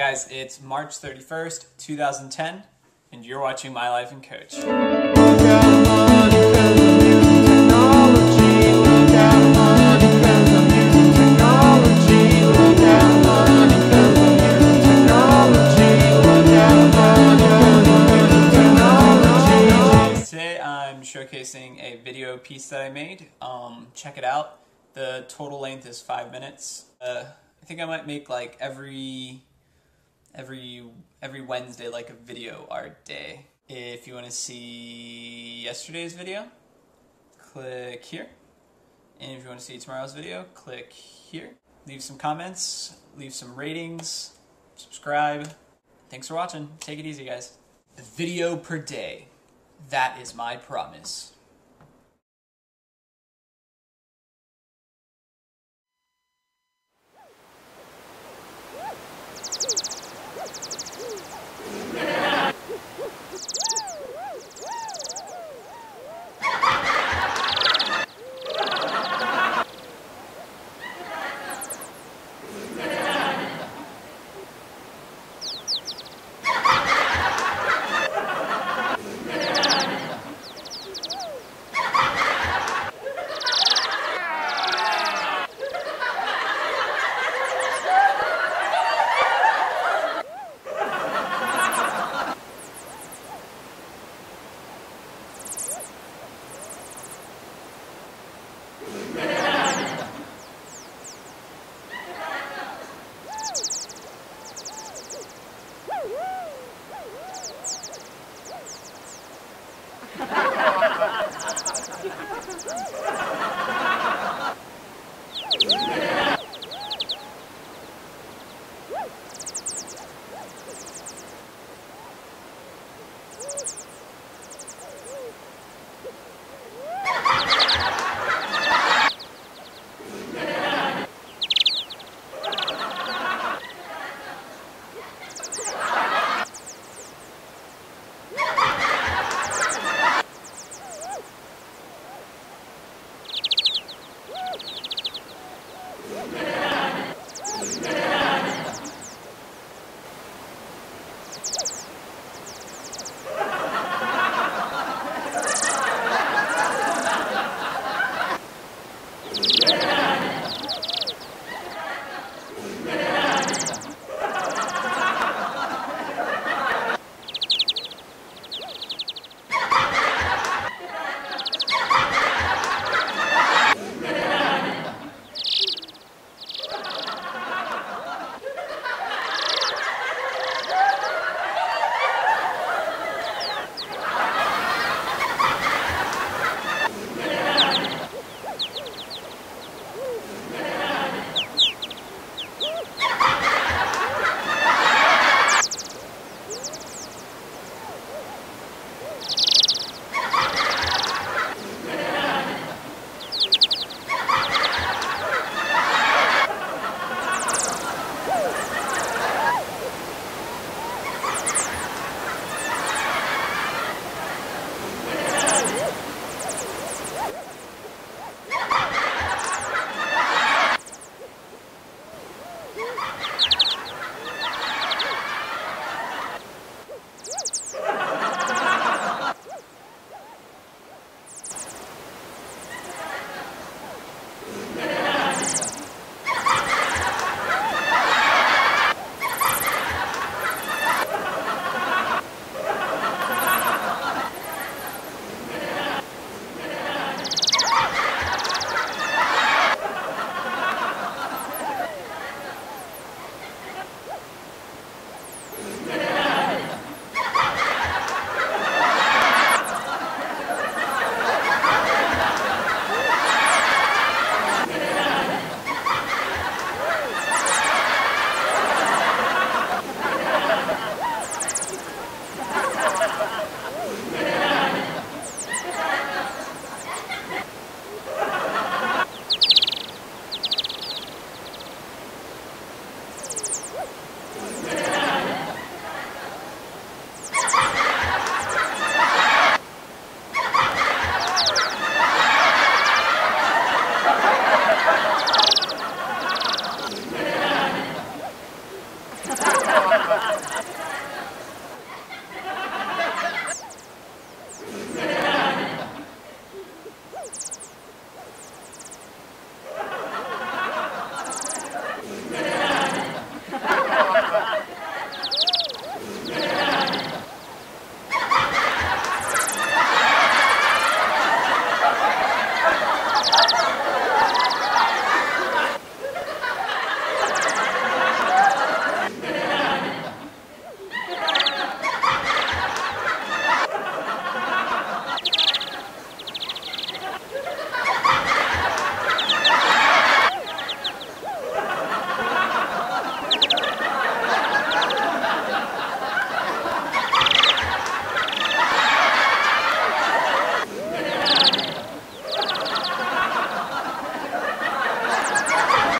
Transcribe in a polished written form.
guys, it's March 31st, 2010, and you're watching My Life in Coach. Today I'm showcasing a video piece that I made. Check it out. The total length is 5 minutes. I think I might make like every Wednesday like a video art day. If you want to see yesterday's video, click here. And if you want to see tomorrow's video, click here. Leave some comments, leave some ratings, subscribe. Thanks for watching. Take it easy, guys. A video per day. That is my promise.